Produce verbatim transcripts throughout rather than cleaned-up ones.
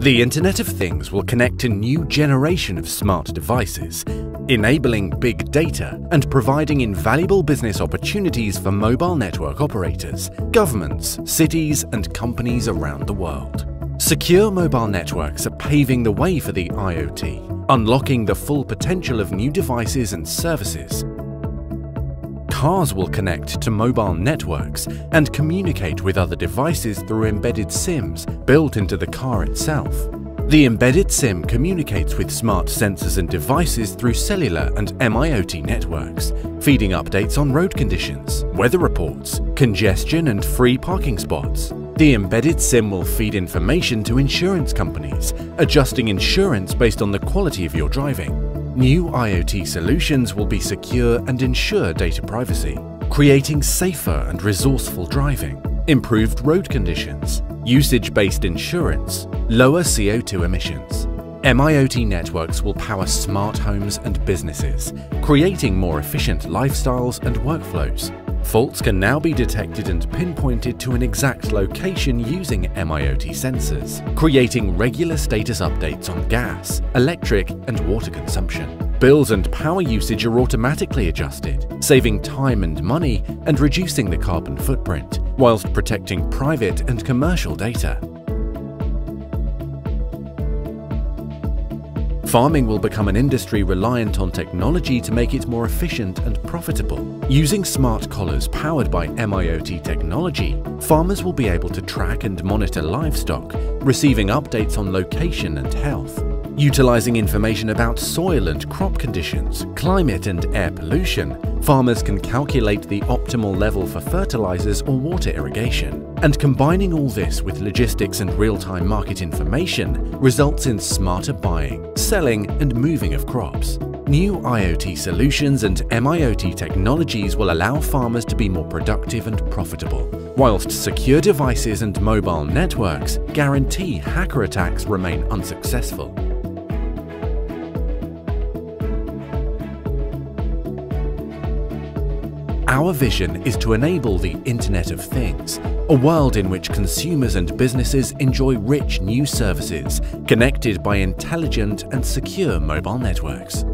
The Internet of Things will connect a new generation of smart devices, enabling big data and providing invaluable business opportunities for mobile network operators, governments, cities, and companies around the world. Secure mobile networks are paving the way for the IoT, unlocking the full potential of new devices and services. Cars will connect to mobile networks and communicate with other devices through embedded SIMs built into the car itself. The embedded SIM communicates with smart sensors and devices through cellular and M I O T networks, feeding updates on road conditions, weather reports, congestion and free parking spots. The embedded SIM will feed information to insurance companies, adjusting insurance based on the quality of your driving. New IoT solutions will be secure and ensure data privacy, creating safer and resourceful driving, improved road conditions, usage-based insurance, lower C O two emissions. M I O T networks will power smart homes and businesses, creating more efficient lifestyles and workflows. Faults can now be detected and pinpointed to an exact location using M I O T sensors, creating regular status updates on gas, electric and water consumption. Bills and power usage are automatically adjusted, saving time and money and reducing the carbon footprint, whilst protecting private and commercial data. Farming will become an industry reliant on technology to make it more efficient and profitable. Using smart collars powered by M I O T technology, farmers will be able to track and monitor livestock, receiving updates on location and health. Utilizing information about soil and crop conditions, climate and air pollution, farmers can calculate the optimal level for fertilizers or water irrigation. And combining all this with logistics and real-time market information results in smarter buying, selling, and moving of crops. New IoT solutions and M I O T technologies will allow farmers to be more productive and profitable, whilst secure devices and mobile networks guarantee hacker attacks remain unsuccessful. Our vision is to enable the Internet of Things, a world in which consumers and businesses enjoy rich new services connected by intelligent and secure mobile networks.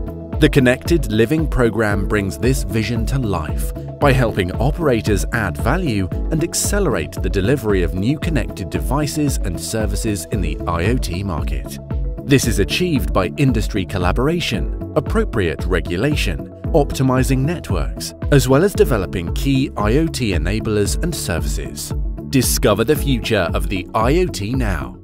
The Connected Living program brings this vision to life by helping operators add value and accelerate the delivery of new connected devices and services in the IoT market. This is achieved by industry collaboration, appropriate regulation, optimizing networks, as well as developing key IoT enablers and services. Discover the future of the IoT now.